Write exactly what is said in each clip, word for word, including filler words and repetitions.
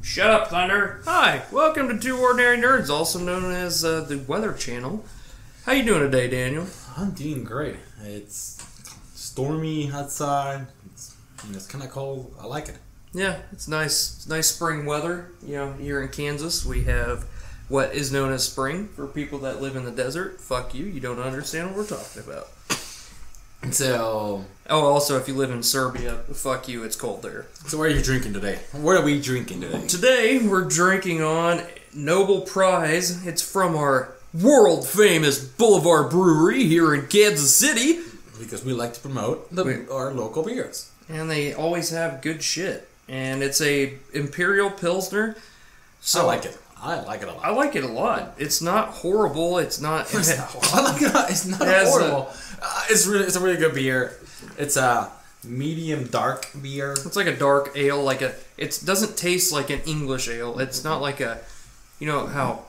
Shut up, Thunder. Hi, welcome to two Ordinary Nerds, also known as uh, the Weather Channel. How you doing today, Daniel? I'm doing great. It's stormy outside. It's, you know, it's kind of cold. I like it. Yeah, it's nice. It's nice spring weather. You know, here in Kansas, we have what is known as spring. For people that live in the desert, fuck you. You don't understand what we're talking about. So, oh, also, if you live in Serbia, fuck you, it's cold there. So what are you drinking today? What are we drinking today? Today, we're drinking on Nobel Prize. It's from our world-famous Boulevard Brewery here in Kansas City. Because we like to promote the, we, our local beers. And they always have good shit. And it's a Imperial Pilsner. So I like it. I like it a lot. I like it a lot. It's not horrible. It's not... It's not horrible. I like it a lot. It's not it horrible. A, uh, it's, really, it's a really good beer. It's a medium dark beer. It's like a dark ale. Like a. It doesn't taste like an English ale. It's not like a... You know how...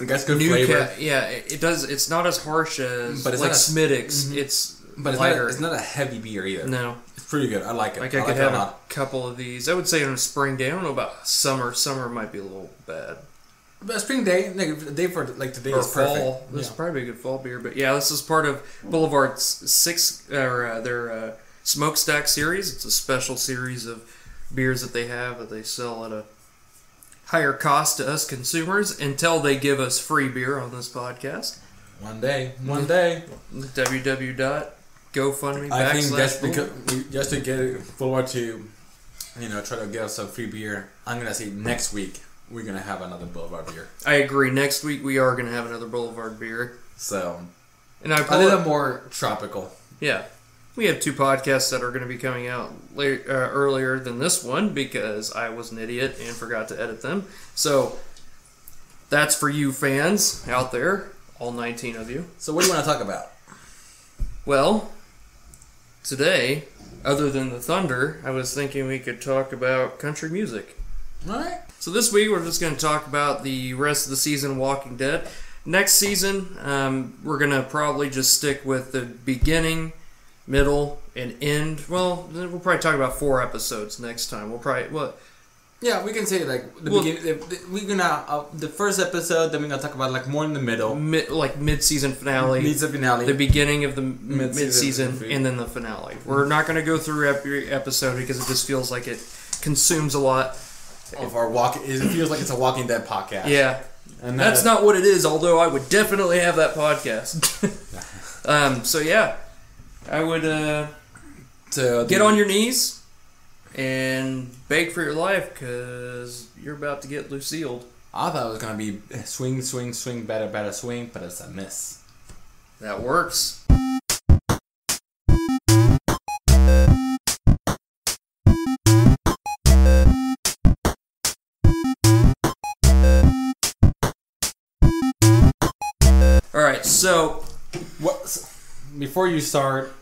It got good new flavor. Ca yeah, it, it does. It's not as harsh as but it's like Smittix. Mm-hmm. It's but it's lighter. Not a, it's not a heavy beer either. No. Pretty good. I like it. Like I, I could like have a couple of these. I would say on a spring day. I don't know about summer. Summer might be a little bad. But spring day, like the day for like today or is fall. Perfect. This yeah. is probably a good fall beer. But yeah, this is part of Boulevard's six or uh, their uh, Smokestack series. It's a special series of beers that they have that they sell at a higher cost to us consumers until they give us free beer on this podcast. One day. One day. www. GoFundMe. I think that's because we, just to get forward to, you know, try to get us some free beer. I'm gonna say next week we're gonna have another Boulevard beer. I agree. Next week we are gonna have another Boulevard beer. So, and I a little more tropical. Yeah, we have two podcasts that are gonna be coming out later, uh, earlier than this one because I was an idiot and forgot to edit them. So that's for you fans out there, all nineteen of you. So what do you want to talk about? Well. Today, other than the thunder, I was thinking we could talk about country music. Alright. So this week we're just going to talk about the rest of the season of Walking Dead. Next season, um, we're going to probably just stick with the beginning, middle, and end. Well, we'll probably talk about four episodes next time. We'll probably... Well, yeah, we can say like the well, beginning. We're gonna uh, the first episode. Then we're gonna talk about like more in the middle, mid, like mid-season finale, mid-season finale, the beginning of the mid-season, mid and then the finale. We're not gonna go through every episode because it just feels like it consumes a lot of our walk. It feels like it's a Walking Dead podcast. Yeah, and that's not what it is. Although I would definitely have that podcast. um. So yeah, I would uh, so get on your knees. And beg for your life, because you're about to get Lucille'd. I thought it was going to be swing, swing, swing, better, better, swing, but it's a miss. That works. Alright, so... what? Before you start,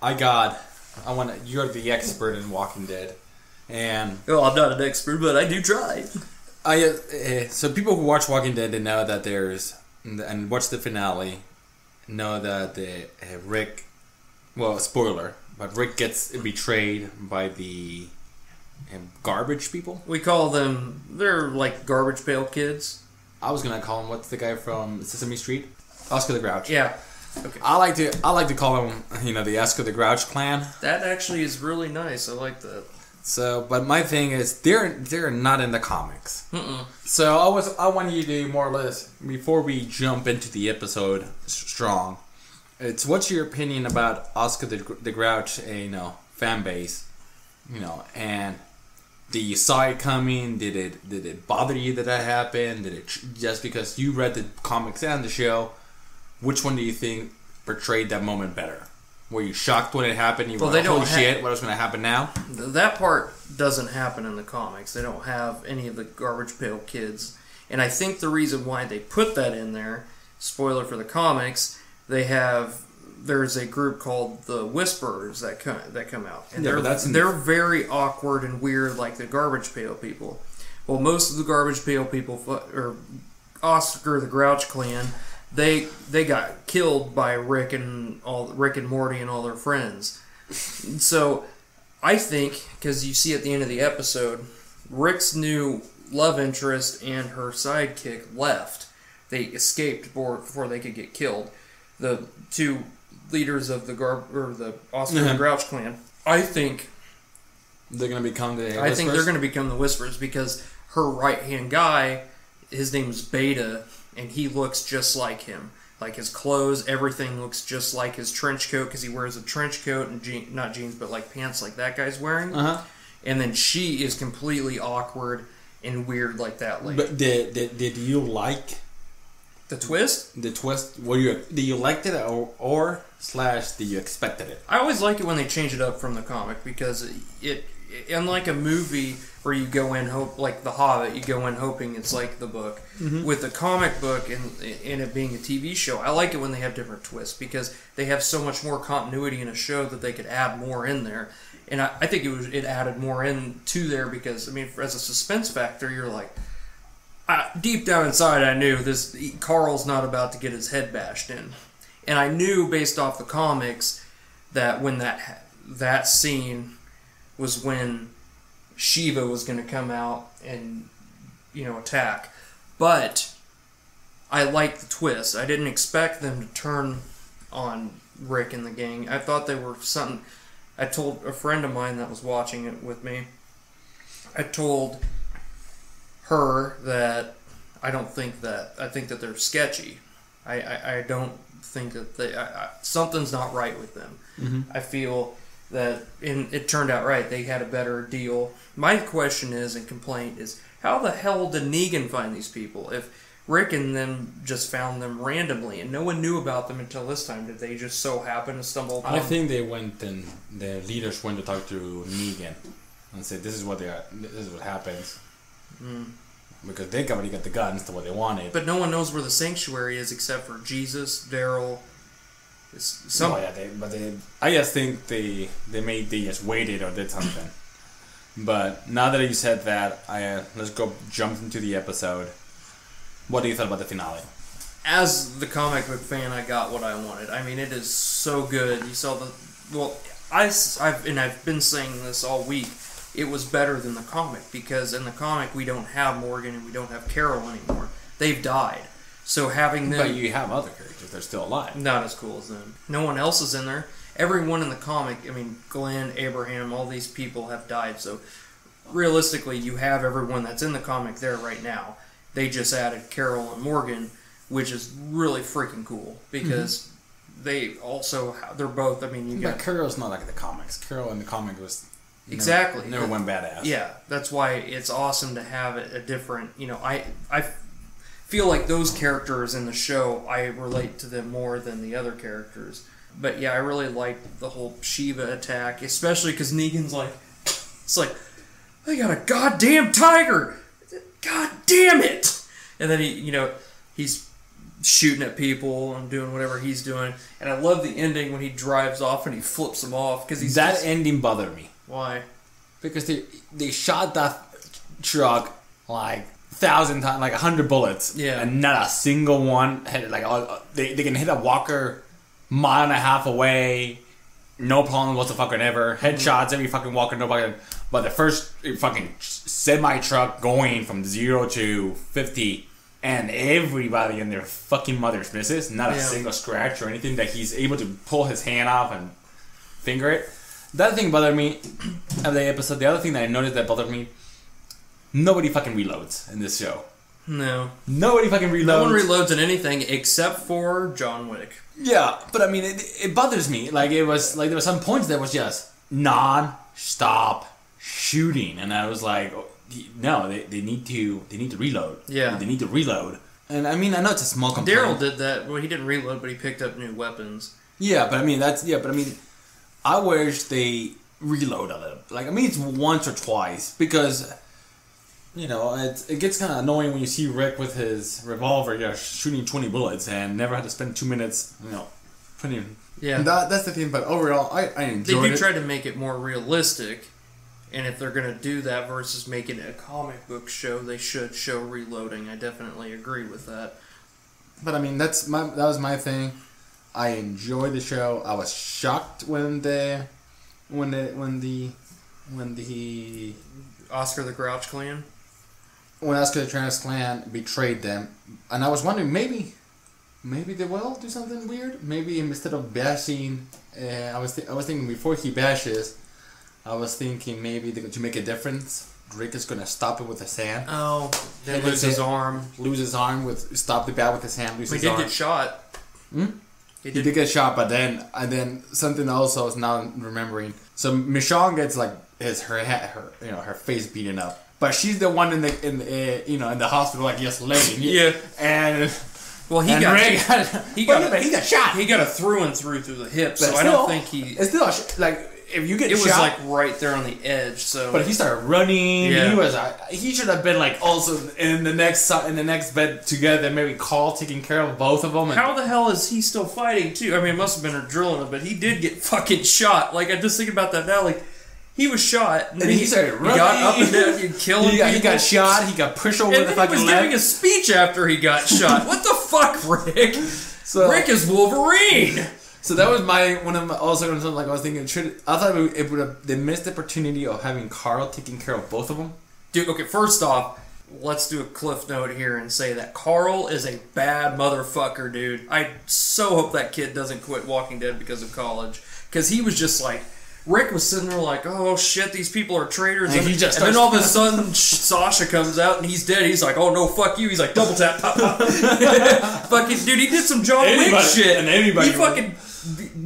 I got... I want to, you're the expert in Walking Dead, and well, I'm not an expert, but I do try. I uh, so people who watch Walking Dead, they know that there's and watch the finale, know that the uh, Rick, well, spoiler, but Rick gets betrayed by the uh, garbage people. We call them they're like garbage pail kids. I was gonna call him what's the guy from Sesame Street, Oscar the Grouch. Yeah. Okay. I like to I like to call them, you know, the Oscar the Grouch clan. That actually is really nice. I like that. So, but my thing is they're they're not in the comics. Mm-mm. So I was I wanted you to more or less before we jump into the episode strong. It's what's your opinion about Oscar the, the Grouch, a you know fan base, you know, and did you saw it coming? Did it did it bother you that that happened? Did it just because you read the comics and the show? Which one do you think portrayed that moment better? Were you shocked when it happened? You well, were like, holy shit, what is going to happen now? That part doesn't happen in the comics. They don't have any of the garbage pail kids. And I think the reason why they put that in there, spoiler for the comics, they have... There's a group called the Whisperers that come, that come out. And yeah, they're, that's they're very awkward and weird like the garbage pail people. Well, most of the garbage pail people... Or Oscar the Grouch clan... They they got killed by Rick and all Rick and Morty and all their friends, so I think, because you see at the end of the episode, Rick's new love interest and her sidekick left. They escaped before, before they could get killed. The two leaders of the Gar or the Oscar the Grouch clan. I think they're going to become the Whisperers. I think they're going to become the Whisperers because her right hand guy, his name is Beta, and he looks just like him. Like his clothes, everything looks just like his trench coat because he wears a trench coat and je not jeans, but like pants like that guy's wearing. Uh huh. And then she is completely awkward and weird like that lady. But did did, did you like the twist? The twist. Were you did you like it or or slash did you expected it? I always like it when they change it up from the comic because it, it unlike a movie where you go in hope like The Hobbit, you go in hoping it's like the book. Mm-hmm. With the comic book and and it being a T V show, I like it when they have different twists because they have so much more continuity in a show that they could add more in there. And I, I think it was it added more in to there because I mean, as a suspense factor, you're like, I, deep down inside, I knew this Carl's not about to get his head bashed in, and I knew based off the comics that when that that scene was when Shiva was going to come out and, you know, attack. But I liked the twist. I didn't expect them to turn on Rick and the gang. I thought they were something. I told a friend of mine that was watching it with me, I told her that I don't think that, I think that they're sketchy. I, I, I don't think that they, I, I, something's not right with them. Mm-hmm. I feel that, and it turned out right, they had a better deal. My question is, and complaint is, how the hell did Negan find these people? If Rick and them just found them randomly, and no one knew about them until this time, did they just so happen to stumble upon? I think they went and the leaders went to talk to Negan and said, "This is what they are. This is what happens." Mm. Because they already got the guns to what they wanted. But no one knows where the sanctuary is except for Jesus, Daryl. Some... Oh, yeah, they, but they, I just think they they made they just waited or did something. But now that you said that, I uh, let's go jump into the episode. What do you think about the finale? As the comic book fan, I got what I wanted. I mean, it is so good. You saw the well, I I've and I've been saying this all week. It was better than the comic because in the comic we don't have Morgan and we don't have Carol anymore. They've died. So having them... But you have other characters. They're still alive. Not as cool as them. No one else is in there. Everyone in the comic, I mean, Glenn, Abraham, all these people have died. So realistically, you have everyone that's in the comic there right now. They just added Carol and Morgan, which is really freaking cool because mm-hmm. they also... They're both... I mean, you got... But Carol's not like the comics. Carol in the comic was... Exactly. Never, never went badass. Yeah. That's why it's awesome to have a different... You know, I... I feel like those characters in the show, I relate to them more than the other characters. But yeah, I really liked the whole Shiva attack, especially because Negan's like, it's like, I got a goddamn tiger! God damn it! And then he, you know, he's shooting at people and doing whatever he's doing. And I love the ending when he drives off and he flips them off because he's that just, ending bothered me. Why? Because they they shot that truck like. Thousand times, like a hundred bullets, yeah, and not a single one hit. Like uh, they, they can hit a walker mile and a half away, no problem whatsoever. Ever headshots, every fucking walker, no fucking. But the first fucking semi truck going from zero to fifty, and everybody in their fucking mother's misses, not a yeah. single scratch or anything that he's able to pull his hand off and finger it. That thing bothered me of the episode. The other thing that I noticed that bothered me. Nobody fucking reloads in this show. No. Nobody fucking reloads. No one reloads in anything except for John Wick. Yeah, but I mean, it, it bothers me. Like, it was, like, there were some points that was just non-stop shooting. And I was like, oh, no, they, they need to, they need to reload. Yeah. They need to reload. And I mean, I know it's a small complaint. Daryl did that. Well, he didn't reload, but he picked up new weapons. Yeah, but I mean, that's, yeah, but I mean, I wish they reload a little. Like, I mean, it's once or twice because... You know, it, it gets kind of annoying when you see Rick with his revolver, you know, shooting twenty bullets and never had to spend two minutes, you know, putting... Yeah. That, that's the thing, but overall, I, I enjoyed it. They do it. Try to make it more realistic, and if they're going to do that versus making it a comic book show, they should show reloading. I definitely agree with that. But, I mean, that's my that was my thing. I enjoyed the show. I was shocked when the... When the... When the and the Oscar the Grouch clan. When Oscar the Grouch clan betrayed them, and I was wondering maybe, maybe they will do something weird. Maybe instead of bashing, uh, I was th I was thinking before he bashes, I was thinking maybe they, to make a difference, Rick is gonna stop it with his hand. Oh, then lose his arm. Lose his arm with stop the bat with his hand. Lose his arm. He did get shot. Hmm? He did. he did get shot, but then and then something else I was now remembering. So Michonne gets like his her her you know her face beaten up, but she's the one in the in the, uh, you know in the hospital like yes lady yeah and well he and got Rick, he got but he got shot he got a through and through through the hips so still, I don't think he it's still like. If you get it shot, was like right there on the edge. So, but he started running. Yeah. He was. Uh, he should have been like also in the next in the next bed together. Maybe Carl taking care of both of them. And how the hell is he still fighting too? I mean, it must have been her drilling him, but he did get fucking shot. Like I just think about that now. Like he was shot, and, and he, he started running. He got up and down. He killed. He got, he got shot. He got pushed over. And the then he was leg. giving a speech after he got shot. What the fuck, Rick? So, Rick is Wolverine. So that was my one of my also like I was thinking should I thought it would have, they missed the opportunity of having Carl taking care of both of them. Dude, okay, first off, let's do a cliff note here and say that Carl is a bad motherfucker, dude. I so hope that kid doesn't quit Walking Dead because of college, because he was just like Rick was sitting there like, oh shit, these people are traitors, and, and, he just and then all of a sudden Sasha comes out and he's dead. He's like, oh no, fuck you. He's like, double tap, pop, pop. Fucking dude, he did some John Wick shit, and anybody he fucking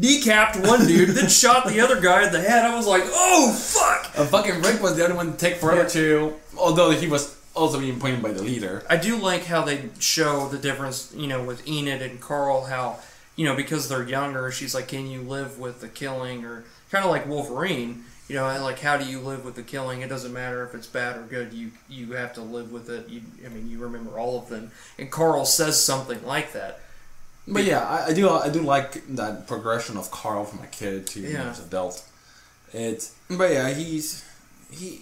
kneecapped one dude, then shot the other guy in the head. I was like, oh fuck. And fucking Rick was the only one to take forever yeah. to, although he was also being blamed by the leader. I do like how they show the difference, you know, with Enid and Carl, how you know because they're younger, she's like, can you live with the killing or kind of like Wolverine, you know, like how do you live with the killing? It doesn't matter if it's bad or good. You you have to live with it. You, I mean, you remember all of them. And Carl says something like that. But yeah, I, I do I do like that progression of Carl from a kid to yeah. you know, as an adult. It's but yeah, he's he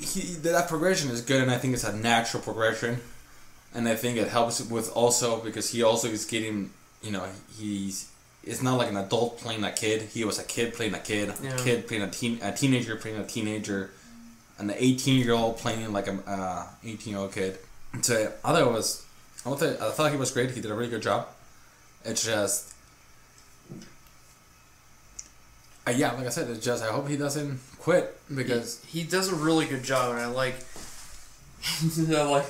he that progression is good, and I think it's a natural progression, and I think it helps with also because he also is getting you know he's. It's not like an adult playing a kid. He was a kid playing a kid, yeah. a kid playing a teen, a teenager playing a teenager, and an eighteen-year-old playing like an uh, eighteen-year-old kid. So I thought it was, I thought, I thought he was great. He did a really good job. It's just, uh, yeah, like I said, it's just I hope he doesn't quit because he, he does a really good job, and I like, I like,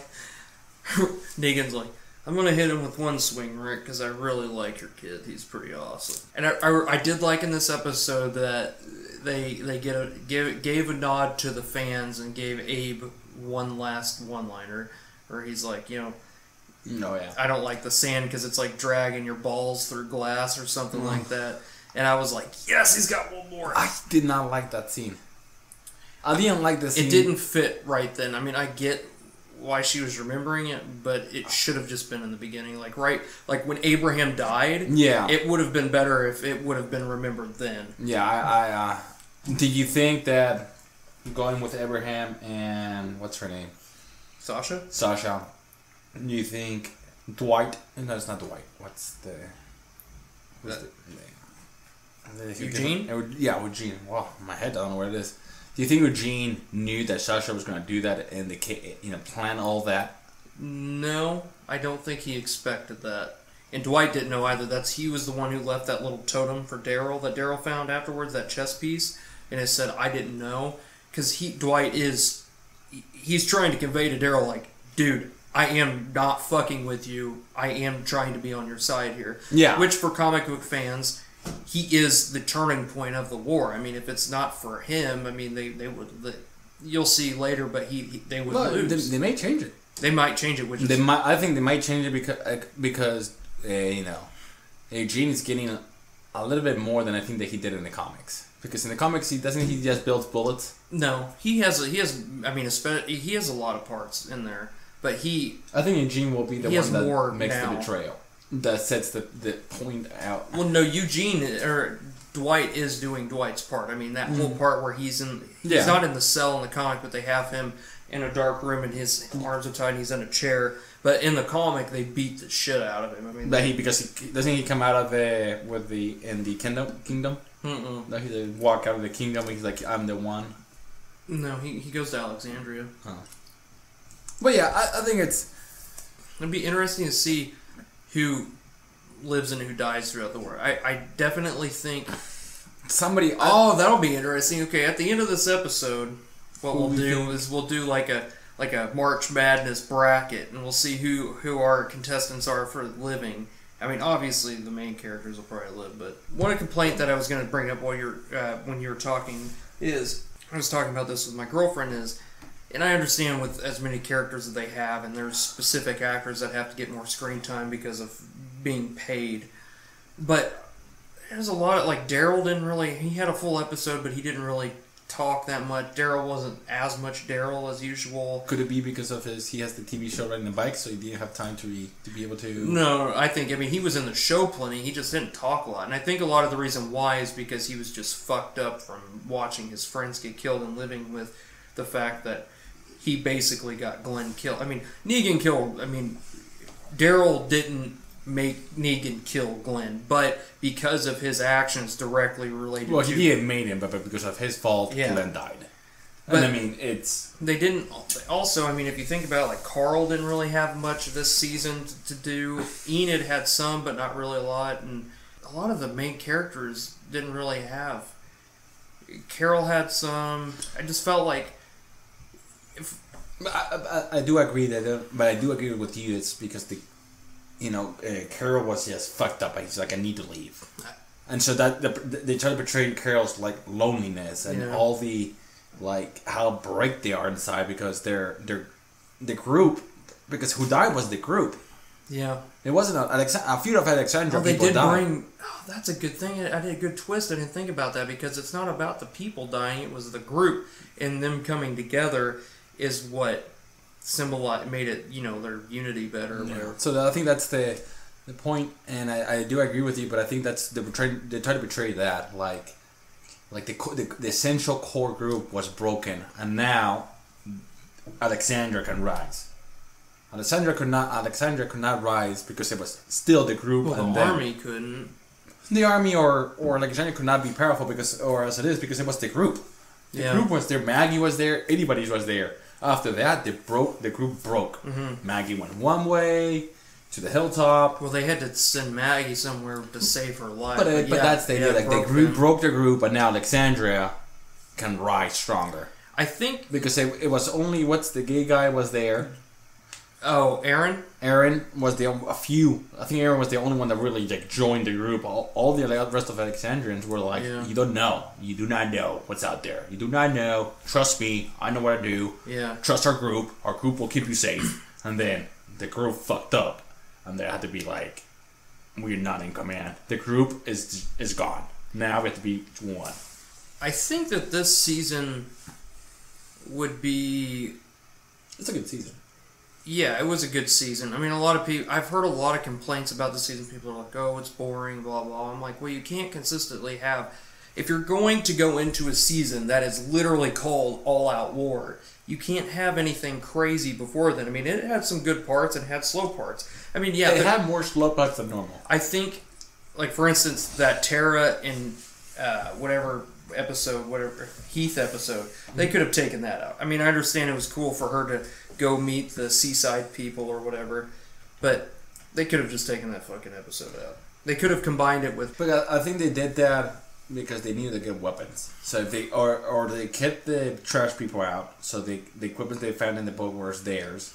Negan's like. I'm going to hit him with one swing, Rick, because I really like your kid. He's pretty awesome. And I, I, I did like in this episode that they they get a, give, gave a nod to the fans and gave Abe one last one-liner where he's like, you know, oh, yeah. I don't like the sand because it's like dragging your balls through glass or something mm. like that. And I was like, yes, he's got one more. I did not like that scene. I didn't like the scene. It didn't fit right then. I mean, I get why she was remembering it, but it should have just been in the beginning, like right, like when Abraham died. Yeah, it would have been better if it would have been remembered then. Yeah, I. I uh, do you think that going with Abraham and what's her name, Sasha? Sasha. Do you think Dwight? No, it's not Dwight. What's the? Who's uh, the name? Eugene. It, yeah, Eugene. Wow, my head. I don't know where it is. Do you think Eugene knew that Sasha was going to do that and the you know plan all that? No, I don't think he expected that. And Dwight didn't know either. That's he was the one who left that little totem for Daryl that Daryl found afterwards, that chess piece, and it said I didn't know because he Dwight is he's trying to convey to Daryl like, dude, I am not fucking with you. I am trying to be on your side here. Yeah. Which for comic book fans, he is the turning point of the war. I mean, if it's not for him, I mean, they, they would. They, you'll see later, but he, he they would well, lose. They, they may change it. They might change it. Which they is might. I think they might change it because because uh, you know, Eugene is getting a, a little bit more than I think that he did in the comics. Because in the comics, he doesn't he just builds bullets. No, he has a, he has. I mean, he has a lot of parts in there, but he. I think Eugene will be the one that makes now. the betrayal. That sets the, the point out. Well, no, Eugene or Dwight is doing Dwight's part. I mean, that mm. whole part where he's in, he's yeah. not in the cell in the comic, but they have him in a dark room and his arms are tied. And he's in a chair, but in the comic they beat the shit out of him. I mean, but he because he, doesn't he come out of the with the in the kingdom kingdom? Mm-mm. No, he they walk out of the kingdom. And he's like, I'm the one. No, he, he goes to Alexandria. Huh. But yeah, I, I think it's... It'd be interesting to see who lives and who dies throughout the war. I, I definitely think... Somebody... I, oh, that'll be interesting. Okay, at the end of this episode, what we'll do think? is we'll do like a like a March Madness bracket, and we'll see who, who our contestants are for living. I mean, obviously, the main characters will probably live, but... One complaint that I was going to bring up while you're uh, when you were talking is... I was talking about this with my girlfriend is... And I understand with as many characters that they have, and there's specific actors that have to get more screen time because of being paid. But there's a lot of, like, Daryl didn't really, he had a full episode, but he didn't really talk that much. Daryl wasn't as much Daryl as usual. Could it be because of his, he has the T V show riding the bike, so he didn't have time to be, to be able to... No, I think, I mean, he was in the show plenty, he just didn't talk a lot. And I think a lot of the reason why is because he was just fucked up from watching his friends get killed and living with the fact that he basically got Glenn killed. I mean, Negan killed... I mean, Daryl didn't make Negan kill Glenn, but because of his actions directly related well, to... Well, he didn't make him, but because of his fault, yeah. Glenn died. But, and I mean, it's... They didn't... Also, I mean, if you think about it, like, Carl didn't really have much this season to do. Enid had some, but not really a lot. And a lot of the main characters didn't really have... Carol had some. I just felt like... I, I, I do agree that, but I do agree with you. It's because the, you know, uh, Carol was just fucked up. He's like, I need to leave, and so that the, they try to portray Carol's like loneliness and yeah. all the, like how break they are inside because they're they're, the group, because who died was the group. Yeah, it wasn't a, Alexa a few of Alexandria oh, they people did died. Bring, oh, that's a good thing. I did a good twist. I didn't think about that because it's not about the people dying. It was the group and them coming together. Is what symbolized made it, you know, their unity better. Yeah. So I think that's the the point, and I, I do agree with you. But I think that's the betray, they try to betray that, like, like the, the the essential core group was broken, and now Alexandria can rise. Alexandria could not. Alexandria could not rise because it was still the group. Well, and the then, army couldn't. The army or or Alexandria could not be powerful because, or as it is, because it was the group. The yeah. group was there. Maggie was there. Anybody was there. After that, they broke. The group broke. Mm-hmm. Maggie went one way to the hilltop. Well, they had to send Maggie somewhere to save her life. But, uh, but yeah, that's the idea. Yeah, like they group, broke the group, and now Alexandria can rise stronger. I think because it, it was only what's the gay guy was there. Oh, Aaron. Aaron was the a few. I think Aaron was the only one that really like joined the group. All, all the rest of Alexandrians were like, yeah. "You don't know. You do not know what's out there. You do not know. Trust me. I know what I do. Yeah. Trust our group. Our group will keep you safe." And then the group fucked up, and they had to be like, "We're not in command. The group is is gone. Now we have to be one." I think that this season would be. It's a good season. Yeah, it was a good season. I mean, a lot of people... I've heard a lot of complaints about the season. People are like, oh, it's boring, blah, blah. I'm like, well, you can't consistently have... If you're going to go into a season that is literally called all-out war, you can't have anything crazy before then. I mean, it had some good parts and had slow parts. I mean, yeah... It had more slow parts than normal. I think, like, for instance, that Tara and uh, whatever... episode, whatever, Heath episode, they could have taken that out. I mean, I understand it was cool for her to go meet the seaside people or whatever, but they could have just taken that fucking episode out. They could have combined it with... But I think they did that because they needed to get weapons. So if they... Or, or they kept the trash people out, so they, the equipment they found in the boat was theirs,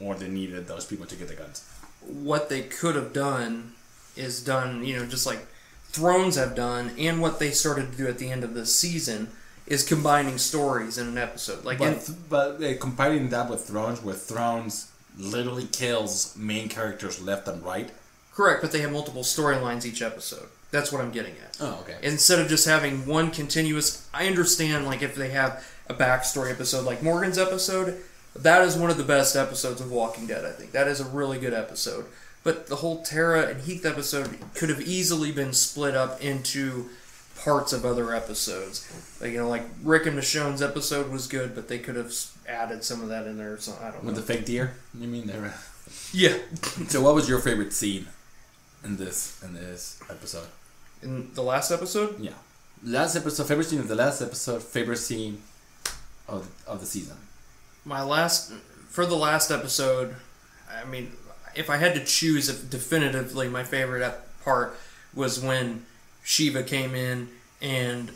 or they needed those people to get the guns. What they could have done is done, you know, just like Thrones have done, and what they started to do at the end of this season is combining stories in an episode. Like, but th but uh, combining that with Thrones, where Thrones literally kills main characters left and right. Correct, but they have multiple storylines each episode. That's what I'm getting at. Oh, okay. Instead of just having one continuous, I understand. Like if they have a backstory episode, like Morgan's episode, that is one of the best episodes of Walking Dead. I think that is a really good episode. But the whole Tara and Heath episode could have easily been split up into parts of other episodes. Like, you know, like Rick and Michonne's episode was good, but they could have added some of that in there. So I don't know. With the fake deer? You mean there? Yeah. So, what was your favorite scene in this in this episode? In the last episode? Yeah. Last episode. Favorite scene of the last episode. Favorite scene of of the season. My last for the last episode, I mean, if I had to choose, if definitively my favorite part was when Shiva came in and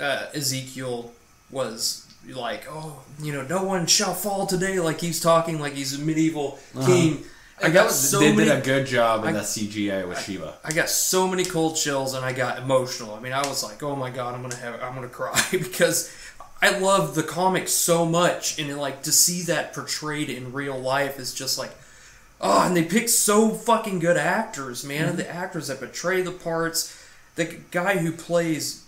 uh, Ezekiel was like, "Oh, you know, no one shall fall today." Like he's talking like he's a medieval uh-huh. king. I, I got was, so they many, did a good job in the C G I with I, Shiva. I got so many cold chills, and I got emotional. I mean, I was like, "Oh my god, I'm gonna have, I'm gonna cry," because I love the comic so much, and it, like to see that portrayed in real life is just like, oh. And they picked so fucking good actors, man. Mm-hmm. And the actors that portray the parts, the guy who plays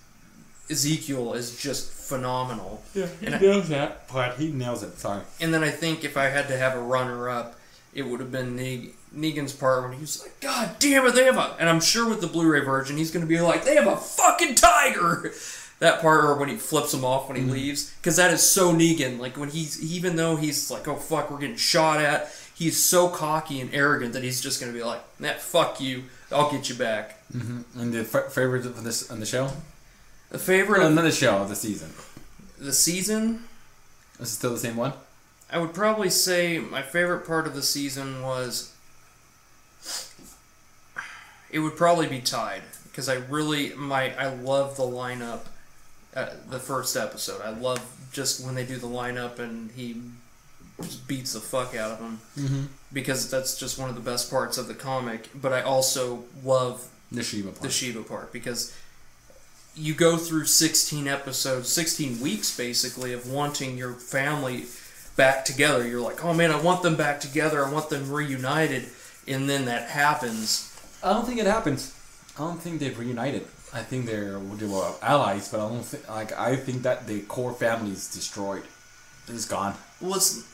Ezekiel is just phenomenal. Yeah, he and nails I, that part. He nails it. Sorry. And then I think if I had to have a runner-up, it would have been Neg Negan's part when he was like, "God damn it, they have a..." And I'm sure with the Blu-ray version, he's going to be like, "They have a fucking tiger!" That part, or when he flips him off when he mm-hmm. leaves. Because that is so Negan. Like, when he's... Even though he's like, "Oh, fuck, we're getting shot at," he's so cocky and arrogant that he's just going to be like, "Nah, fuck you. I'll get you back." Mm-hmm. And the f favorite of this on the show? The favorite... Another of, show of the season. The season? Is it still the same one? I would probably say my favorite part of the season was... It would probably be tied, because I really... my I love the lineup, uh, the first episode. I love just when they do the lineup and he just beats the fuck out of him, mm-hmm. because that's just one of the best parts of the comic. But I also love the Shiva part, the Shiva part because... You go through sixteen episodes, sixteen weeks basically, of wanting your family back together. You're like, "Oh man, I want them back together. I want them reunited." And then that happens. I don't think it happens. I don't think they've reunited. I think they're they were allies, but I don't think like I think that the core family is destroyed. It's gone. Well, it's,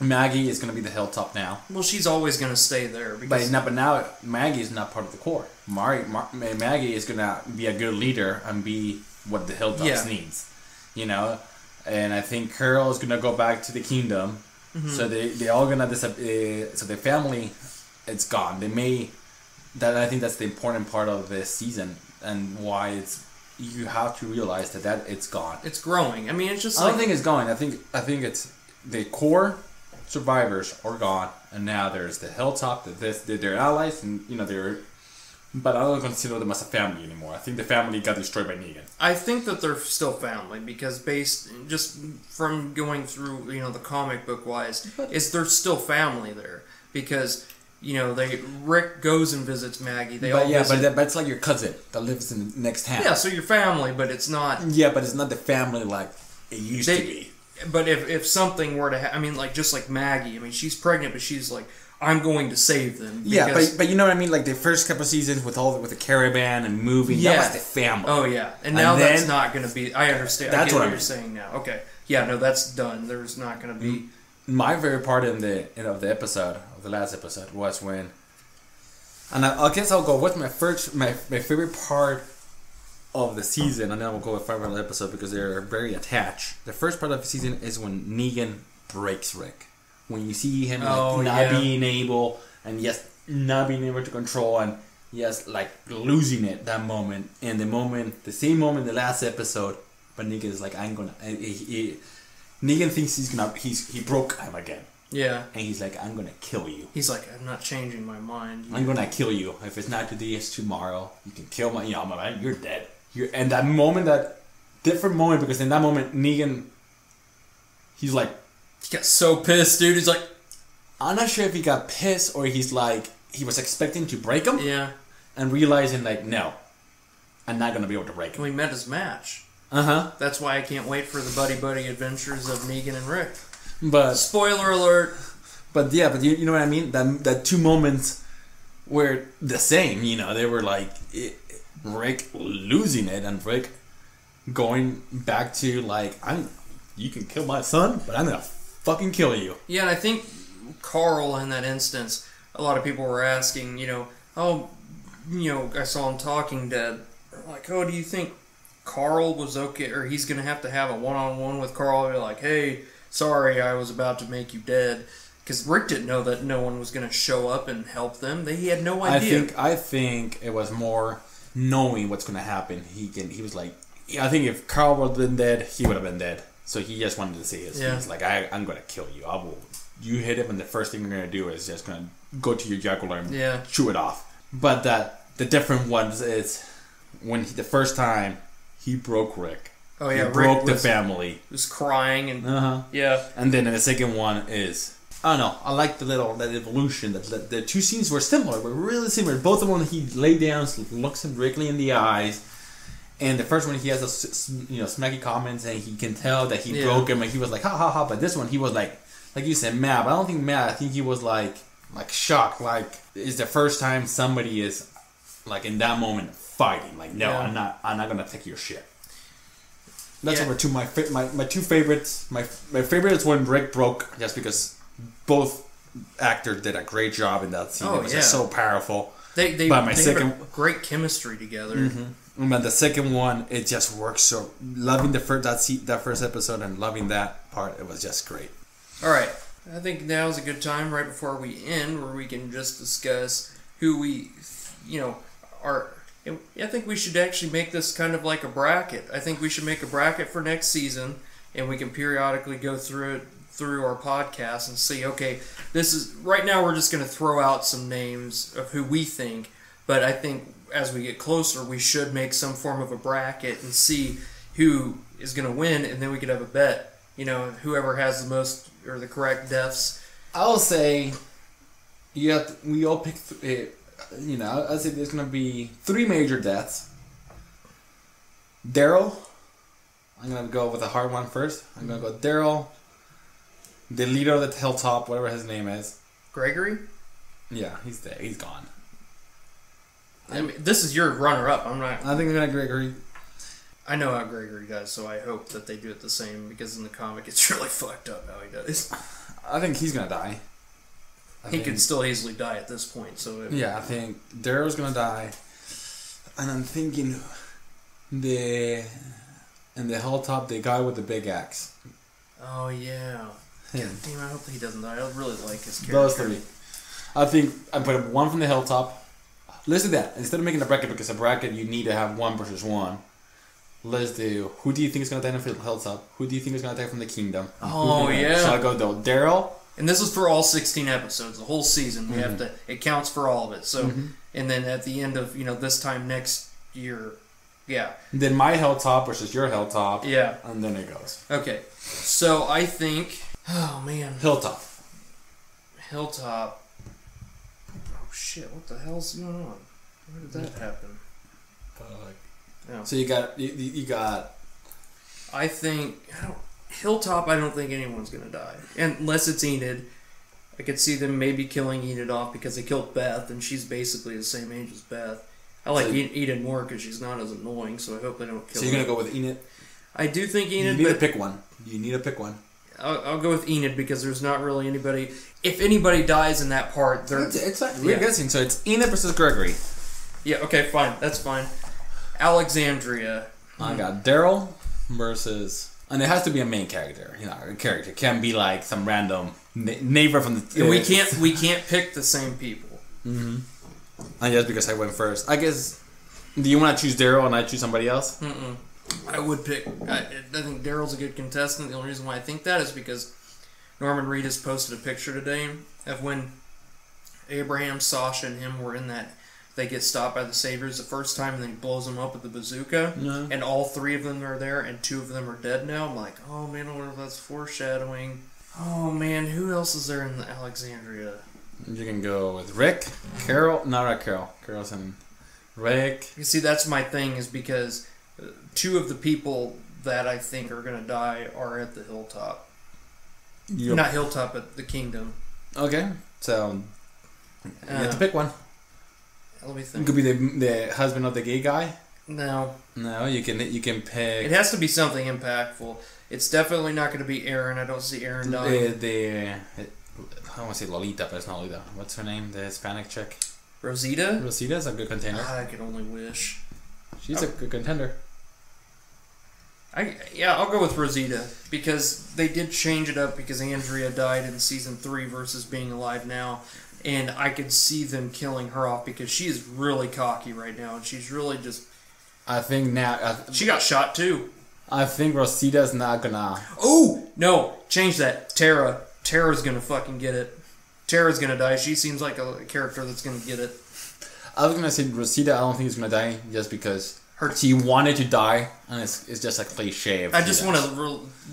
Maggie is going to be the hilltop now. Well, she's always going to stay there. Because but, not, but now Maggie is not part of the core. Mari, Mar, Maggie is going to be a good leader and be what the Hilltops yeah. needs, you know. And I think Carol is going to go back to the kingdom. Mm-hmm. So they they all going to uh, so their family, it's gone. They may that I think that's the important part of this season and why it's you have to realize that that it's gone. It's growing. I mean, it's just. I don't like, think it's going. I think I think it's the core survivors are gone, and now there's the Hilltop. That this they're, they're allies, and you know they're. But I don't consider them as a family anymore. I think the family got destroyed by Negan. I think that they're still family because based just from going through, you know, the comic book wise, but is they're still family there because you know they Rick goes and visits Maggie. They but all yeah, visit. But that, but it's like your cousin that lives in the next town. Yeah, so your family, but it's not. Yeah, but it's not the family like it used they, to be. But if if something were to, ha I mean, like just like Maggie, I mean, she's pregnant, but she's like, "I'm going to save them." Yeah, but but you know what I mean? Like the first couple of seasons with all the, with the caravan and moving, yeah. that was the family. Oh yeah, and now and that's then, not going to be. I understand. That's I get what, what I mean. You're saying now. Okay, yeah, no, that's done. There's not going to be. My favorite part in the you know, the episode of the last episode was when, and I, I guess I'll go with my first my my favorite part of the season, and then we'll go with five final episode because they're very attached. The first part of the season is when Negan breaks Rick. When you see him like, oh, not yeah. being able, and yes, not being able to control, and yes, like losing it that moment, and the moment, the same moment, the last episode, but Negan is like, "I'm gonna." He, he, Negan thinks he's gonna. He's he broke him again. Yeah, and he's like, "I'm gonna kill you." He's like, "I'm not changing my mind. I'm gonna kill you. If it's not today, it's tomorrow. You can kill my, you know, my man. You're dead." You're and that moment, that different moment, because in that moment, Negan, he's like. He got so pissed, dude. He's like... I'm not sure if he got pissed or he's like... He was expecting to break him. Yeah. And realizing like, "No. I'm not going to be able to break him." Well, he met his match. Uh-huh. That's why I can't wait for the buddy-buddy adventures of Negan and Rick. But... Spoiler alert. But yeah, but you, you know what I mean? That, that two moments were the same, you know. They were like... It, Rick losing it and Rick going back to like... I'm. You can kill my son, but I'm going to... fucking kill you. Yeah, and I think Carl in that instance, a lot of people were asking, you know, "Oh, you know, I saw him Talking Dead." Like, "Oh, do you think Carl was okay, or he's going to have to have a one-on-one with Carl?" And you're like, "Hey, sorry, I was about to make you dead." Because Rick didn't know that no one was going to show up and help them. They, he had no idea. I think, I think it was more knowing what's going to happen. He, can, he was like, yeah, I think if Carl would have been dead, he would have been dead. So he just wanted to see his yeah. He's like, I, I'm going to kill you. I will. You hit him, and the first thing you're going to do is just going to go to your jugular and yeah. chew it off. But the, the different ones is when he, the first time he broke Rick. Oh, yeah. He broke Rick the was, family. He was crying. And, uh-huh. Yeah. And then the second one is, I don't know. I like the little that evolution. That the, the two scenes were similar, were really similar. Both of them, he lay down, looks him directly in the eyes. And the first one, he has a, you know, smacky comments, and he can tell that he yeah. broke him, and he was like, ha ha ha. But this one, he was like, like you said, mad. But I don't think mad. I think he was like, like shocked. Like, it's the first time somebody is, like, in that moment fighting. Like, no, yeah. I'm not. I'm not gonna take your shit. That's yeah. over two my, my my two favorites. My my favorite is when Rick broke, just because both actors did a great job in that scene. Oh, it was yeah. just so powerful. They they, but my they second, had great chemistry together. Mm-hmm. But the second one, it just works so... Loving the first, that, see, that first episode and loving that part, it was just great. All right. I think now is a good time, right before we end, where we can just discuss who we, you know, are... I think we should actually make this kind of like a bracket. I think we should make a bracket for next season, and we can periodically go through it through our podcast and see, okay, this is... Right now, we're just going to throw out some names of who we think, but I think... as we get closer, we should make some form of a bracket and see who is going to win, and then we could have a bet. You know, whoever has the most or the correct deaths. I'll say, you have to, we all pick. Th you know, I'll say there's going to be three major deaths. Daryl. I'm going to go with a hard one first. I'm going to go Daryl, the leader of the Hilltop, whatever his name is. Gregory. Yeah, he's dead. He's gone. I mean, this is your runner-up. I'm not. I think they're gonna Gregory. I know how Gregory does, so I hope that they do it the same, because in the comic it's really fucked up how he does. I think he's gonna die. I he could still easily die at this point. So it, yeah, I think Daryl's gonna die, and I'm thinking the and the Hilltop, the guy with the big axe. Oh yeah. yeah. God damn! I hope he doesn't die. I really like his character. Those three. I think I put one from the Hilltop. Let's do that. Instead of making a bracket, because a bracket, you need to have one versus one. Let's do, who do you think is going to die from the Hilltop? Who do you think is going to die from the Kingdom? Oh, yeah. So I go, though, Daryl. And this is for all sixteen episodes, the whole season. We mm-hmm. have to, it counts for all of it. So, mm-hmm. and then at the end of, you know, this time next year, yeah. Then my Hilltop versus your Hilltop. Yeah. And then it goes. Okay. So I think, oh, man. Hilltop. Hilltop. Shit, what the hell's going on? Where did that happen? Fuck. Yeah. So you got, you, you got... I think, I don't, Hilltop, I don't think anyone's going to die. Unless it's Enid. I could see them maybe killing Enid off, because they killed Beth, and she's basically the same age as Beth. I like so, Enid more because she's not as annoying, so I hope they don't kill her. So you're going to go with Enid? I do think Enid... You need to pick one. You need to pick one. I'll, I'll go with Enid, because there's not really anybody... If anybody dies in that part, they're... Exactly. We're yeah. guessing, so it's Enid versus Gregory. Yeah, okay, fine. That's fine. Alexandria. I got Daryl versus... And it has to be a main character. You know, a character. It can't be like some random na neighbor from the... Yeah, we can't We can't pick the same people. Mm-hmm. And just because I went first. I guess... Do you want to choose Daryl and I choose somebody else? Mm-mm. I would pick... I, I think Daryl's a good contestant. The only reason why I think that is because Norman Reed has posted a picture today of when Abraham, Sasha, and him were in that... They get stopped by the Saviors the first time, and then he blows them up with the bazooka. No. And all three of them are there, and two of them are dead now. I'm like, oh, man, I wonder if that's foreshadowing. Oh, man, who else is there in Alexandria? You can go with Rick, Carol... Not Rick, Carol. Carol's in... Rick... You see, that's my thing, is because... Two of the people that I think are going to die are at the Hilltop. Yep. Not Hilltop, but the Kingdom. Okay. So, you uh, have to pick one. Let me think. It could be the, the husband of the gay guy? No. No, you can you can pick... It has to be something impactful. It's definitely not going to be Aaron. I don't see Aaron dying. The, the, I want to say Lolita, but it's not Lolita. What's her name? The Hispanic chick? Rosita? Rosita's a good contender. God, I could only wish. She's oh. a good contender. I, yeah, I'll go with Rosita, because they did change it up, because Andrea died in season three versus being alive now, and I could see them killing her off, because she is really cocky right now, and she's really just... I think now... I th she got shot, too. I think Rosita's not gonna. Oh no! Change that. Tara. Tara's gonna fucking get it. Tara's gonna die. She seems like a character that's gonna get it. I was gonna say Rosita. I don't think is gonna die just because her she wanted to die, and it's it's just a cliche. I just want to.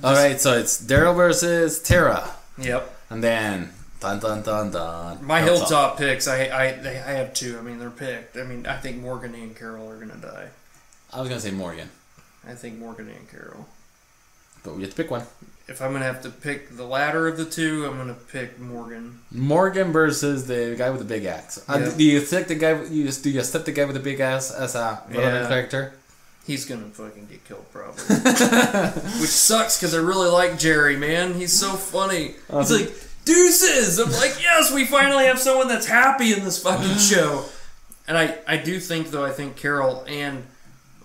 All right, so it's Daryl versus Tara. Yep. And then dun dun dun dun. My hilltop, hilltop picks. I I they, I have two. I mean, they're picked. I mean, I think Morgan and Carol are gonna die. I was gonna say Morgan. I think Morgan and Carol. But we have to pick one. If I'm going to have to pick the latter of the two, I'm going to pick Morgan. Morgan versus the guy with the big axe. Yeah. Uh, do you accept the guy you do you accept the guy with the big axe as a relevant yeah. character? He's going to fucking get killed probably. Which sucks because I really like Jerry, man. He's so funny. Um, He's like, deuces! I'm like, yes, we finally have someone that's happy in this fucking show. And I, I do think, though, I think Carol and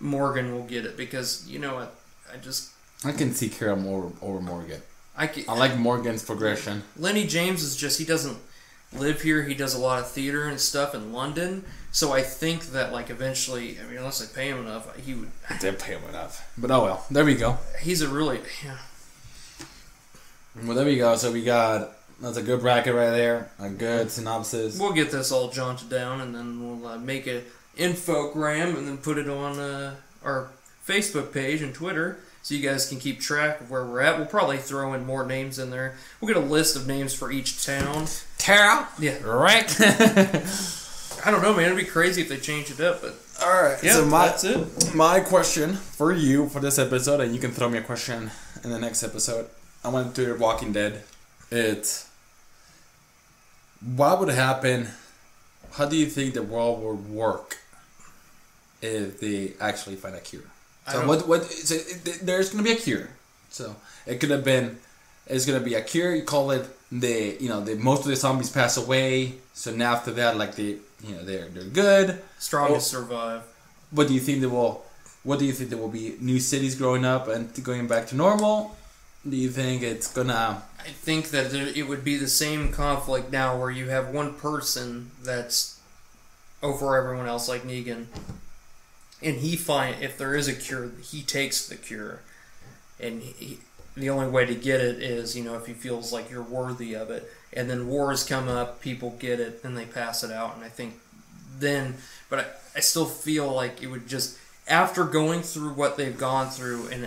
Morgan will get it because, you know what, I, I just... I can see Carol more over Morgan. I, can, I like Morgan's progression. Lenny James is just, he doesn't live here. He does a lot of theater and stuff in London. So I think that, like, eventually, I mean, unless they pay him enough, he would... They pay him enough. But oh well. There we go. He's a really... Yeah. Well, there we go. So we got... That's a good bracket right there. A good synopsis. We'll get this all jaunted down, and then we'll uh, make an infogram, and then put it on uh, our Facebook page and Twitter. So you guys can keep track of where we're at. We'll probably throw in more names in there. We'll get a list of names for each town. Tara? Yeah. Right. I don't know, man. It'd be crazy if they changed it up, but... All right. Yeah, so my, that's it. My question for you for this episode, and you can throw me a question in the next episode. I went to The Walking Dead. It's... What would happen... How do you think the world would work if they actually find a cure? So what what so there's gonna be a cure, so it could have been it's gonna be a cure. You call it the you know the most of the zombies pass away. So now after that, like they you know they're they're good. Strongest well, survive. What do you think they will? What do you think there will be? New cities growing up and going back to normal. Do you think it's gonna? I think that it would be the same conflict now, where you have one person that's over everyone else, like Negan. And he find if there is a cure, he takes the cure, and he, the only way to get it is you know if he feels like you're worthy of it. And then wars come up, people get it, and they pass it out. And I think then, but I, I still feel like it would just after going through what they've gone through, and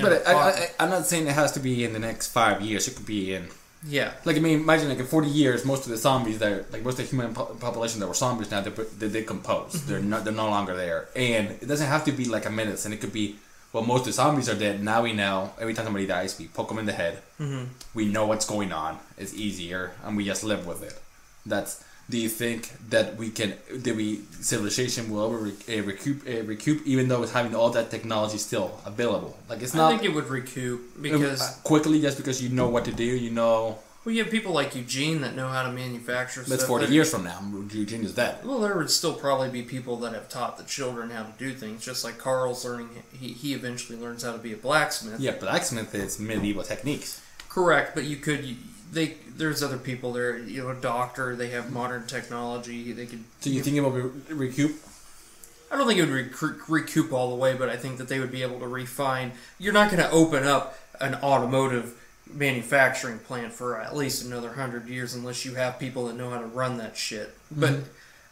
but I, I, I, I'm not saying it has to be in the next five years. It could be in yeah, like I mean, imagine like in forty years, most of the zombies that are, like most of the human po population that were zombies now they they decompose. Mm-hmm. They're not they're no longer there, and it doesn't have to be like a medicine. It could be well, most of the zombies are dead now. We know every time somebody dies, we poke them in the head. Mm-hmm. We know what's going on. It's easier, and we just live with it. That's. Do you think that we can that we civilization will ever uh, recoup uh, recoup even though it's having all that technology still available? Like it's not. I think it would recoup because uh, quickly, just because you know what to do, you know. Well, you have people like Eugene that know how to manufacture. That's stuff. forty There'd, years from now. Eugene is dead. Well, there would still probably be people that have taught the children how to do things, just like Carl's learning. He he eventually learns how to be a blacksmith. Yeah, blacksmith is medieval techniques. Correct, but you could. You, They there's other people there, you know, a doctor. They have modern technology. They could. So you think it will be recoup? I don't think it would recoup, recoup all the way, but I think that they would be able to refine. You're not going to open up an automotive manufacturing plant for at least another hundred years unless you have people that know how to run that shit. Mm-hmm. But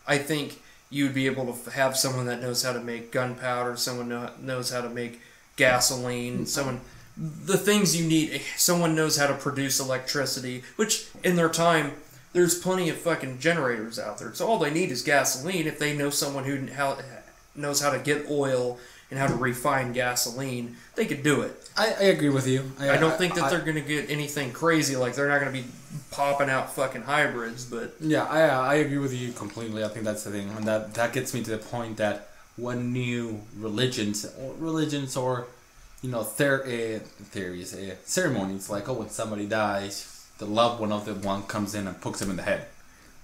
I think you'd be able to have someone that knows how to make gunpowder, someone know, knows how to make gasoline, someone. The things you need, someone knows how to produce electricity, which in their time, there's plenty of fucking generators out there. So all they need is gasoline. If they know someone who how, knows how to get oil and how to refine gasoline, they could do it. I, I agree with you. I, I don't I, think that I, they're going to get anything crazy. Like they're not going to be popping out fucking hybrids. But yeah, I I agree with you completely. I think that's the thing, and that that gets me to the point that when new religions, or religions or You know, ther uh, theories, uh, ceremonies, like, oh, when somebody dies, the loved one of the one comes in and pokes him in the head.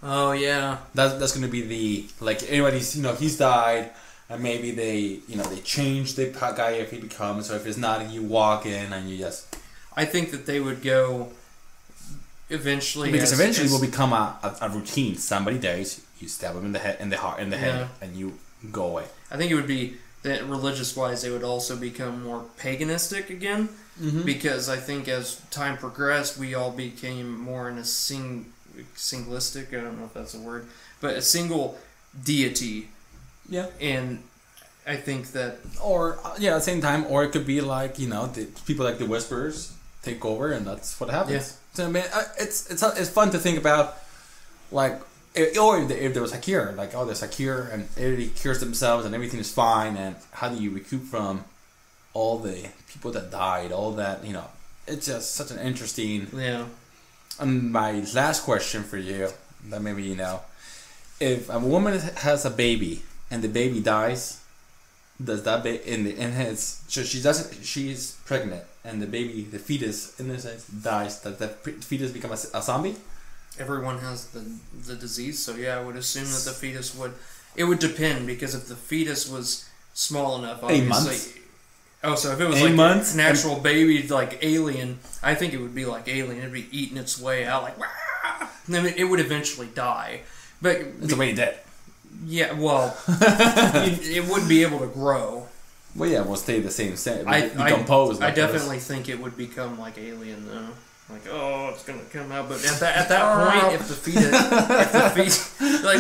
Oh, yeah. That's, that's going to be the, like, anybody's, you know, he's died, and maybe they, you know, they change the guy if he becomes, or if it's not, you walk in and you just... I think that they would go eventually... Because as, eventually as... it will become a, a, a routine. Somebody dies, you stab him in the head, in the heart, in the yeah. head, and you go away. I think it would be... that religious-wise, they would also become more paganistic again, mm-hmm. because I think as time progressed, we all became more in a sing singlistic, I don't know if that's a word, but a single deity. Yeah. And I think that... Or, yeah, at the same time, or it could be like, you know, the, people like the Whisperers take over, and that's what happens. Yeah. So, I mean, it's, it's, it's fun to think about, like... It, or if, the, if there was a cure, like, oh, there's a cure, and everybody cures themselves, and everything is fine, and how do you recoup from all the people that died, all that, you know, it's just such an interesting... Yeah. And my last question for you, that maybe you know, if a woman has a baby, and the baby dies, does that baby, in the, in his, so she doesn't, she's pregnant, and the baby, the fetus, in this sense, dies, does that fetus become a, a zombie? Everyone has the the disease, so yeah, I would assume that the fetus would... It would depend, because if the fetus was small enough, obviously... Eight months? Oh, so if it was Eight like months? an actual baby, like alien, I think it would be like alien. It'd be eating its way out, like... Wah! And then it would eventually die. But it's already dead. Yeah, well, it, it wouldn't be able to grow. Well, yeah, it will stay the same. same. I, decompose. I, like I definitely this. think it would become like alien, though. Like, oh, it's gonna come out, but at that at that point, if the fetus, if the fetus, like,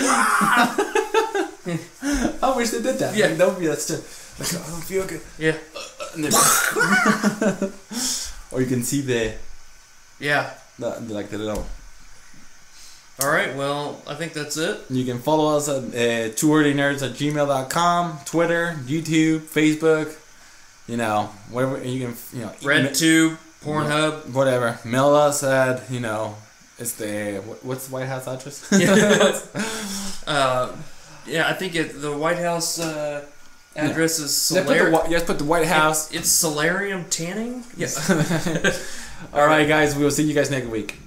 I wish they did that. Yeah, like, that would be that's just like, I don't feel good. Yeah, or you can see the, yeah, the, like the little. All right, well, I think that's it. You can follow us at uh, two ordinary nerds at gmail dot com, Twitter, YouTube, Facebook, you know, whatever you can, you know, RedTube. Pornhub, yeah, whatever. Mail us at, you know, it's the what's the White House address? uh, yeah, I think it, the White House uh, address yeah. is Solarium. Yes, yeah, put the White House. It, it's Solarium Tanning. Yes. All right, guys. We will see you guys next week.